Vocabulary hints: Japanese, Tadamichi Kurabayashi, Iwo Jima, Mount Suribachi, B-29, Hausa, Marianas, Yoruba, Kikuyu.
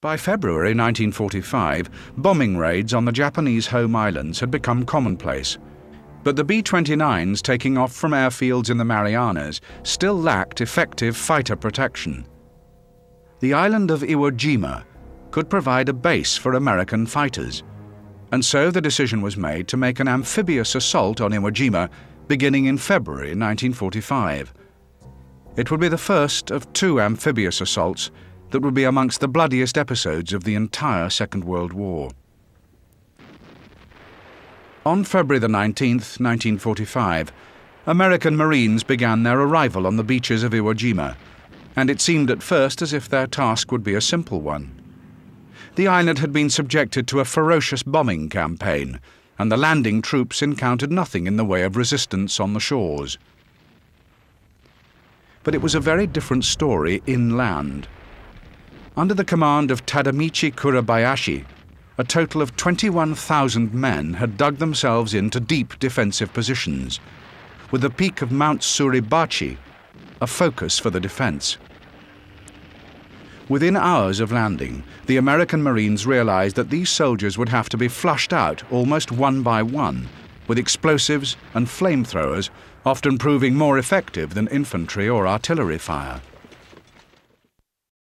By February 1945, bombing raids on the Japanese home islands had become commonplace, but the B-29s taking off from airfields in the Marianas still lacked effective fighter protection. The island of Iwo Jima could provide a base for American fighters, and so the decision was made to make an amphibious assault on Iwo Jima beginning in February 1945. It would be the first of two amphibious assaults that would be amongst the bloodiest episodes of the entire Second World War. On February the 19th, 1945, American Marines began their arrival on the beaches of Iwo Jima, and it seemed at first as if their task would be a simple one. The island had been subjected to a ferocious bombing campaign, and the landing troops encountered nothing in the way of resistance on the shores. But it was a very different story inland. Under the command of Tadamichi Kurabayashi, a total of 21,000 men had dug themselves into deep defensive positions, with the peak of Mount Suribachi a focus for the defense. Within hours of landing, the American Marines realized that these soldiers would have to be flushed out almost one by one, with explosives and flamethrowers often proving more effective than infantry or artillery fire.